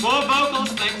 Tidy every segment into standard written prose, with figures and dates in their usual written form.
More vocals, thank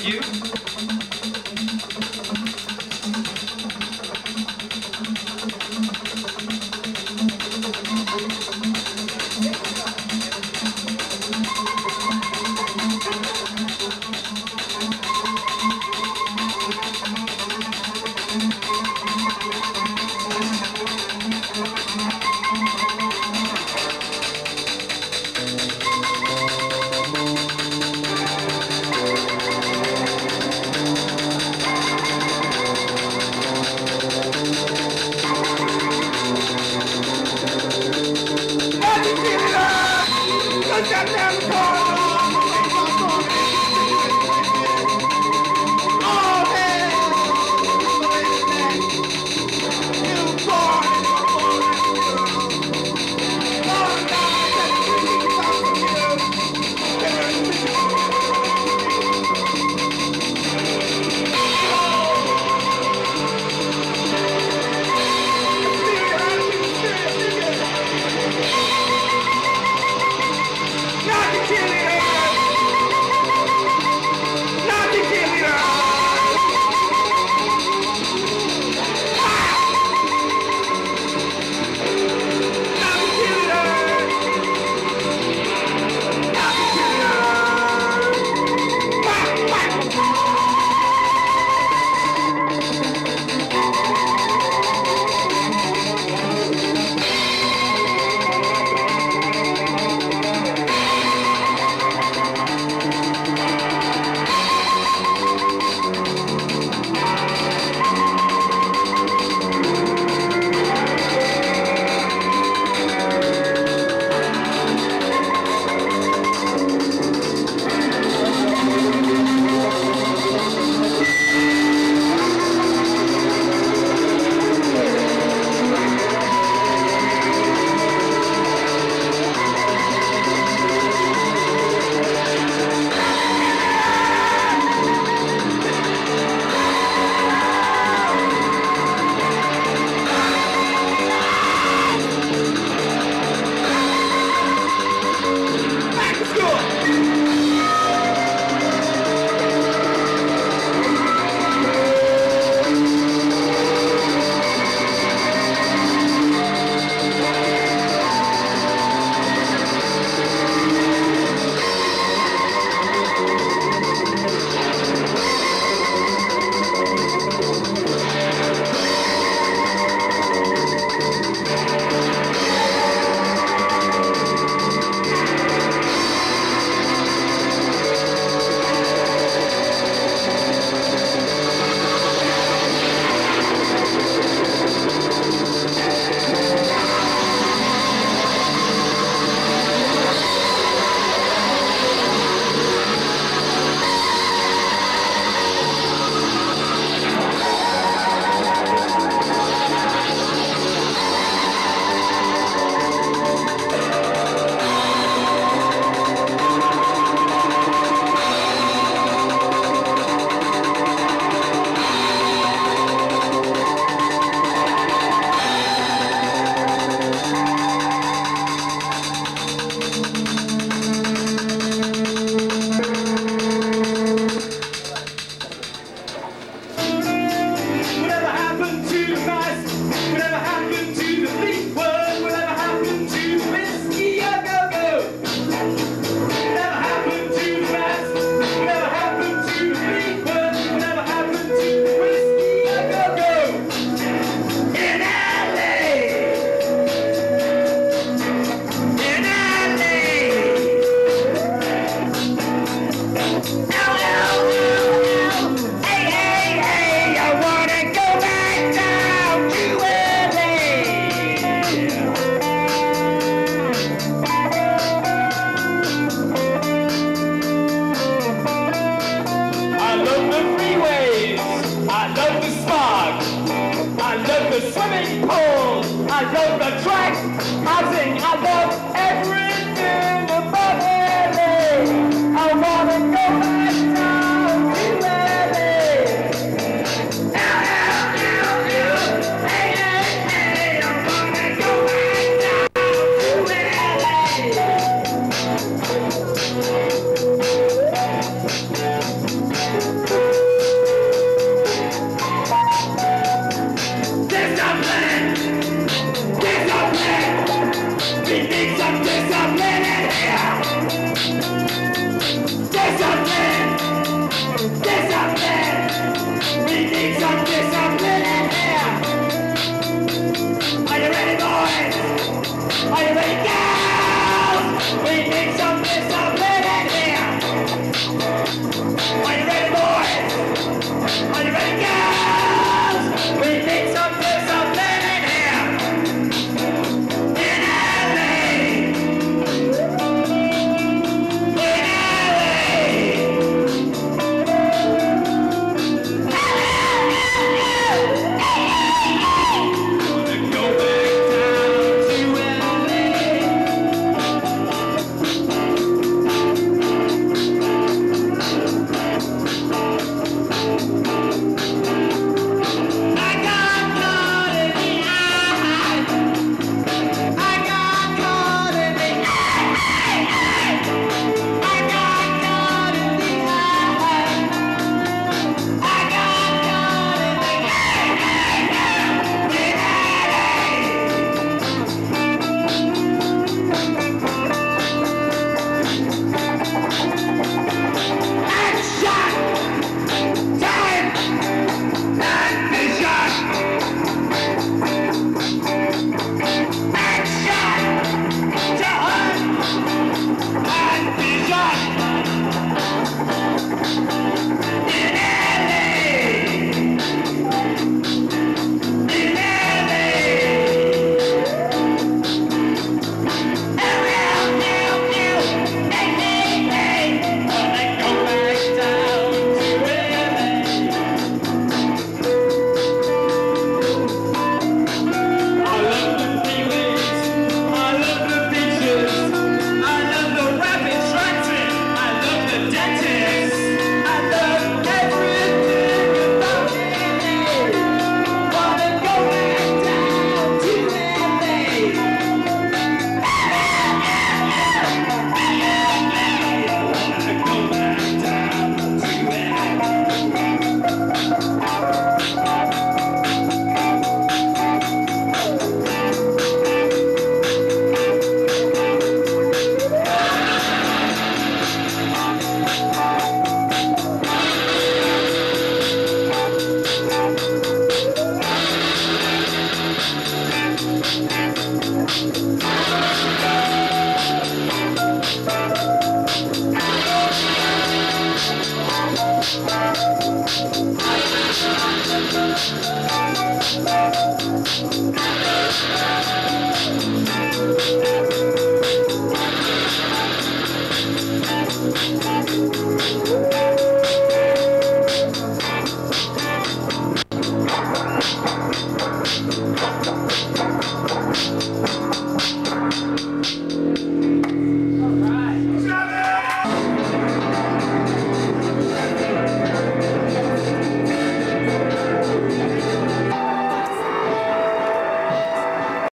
you.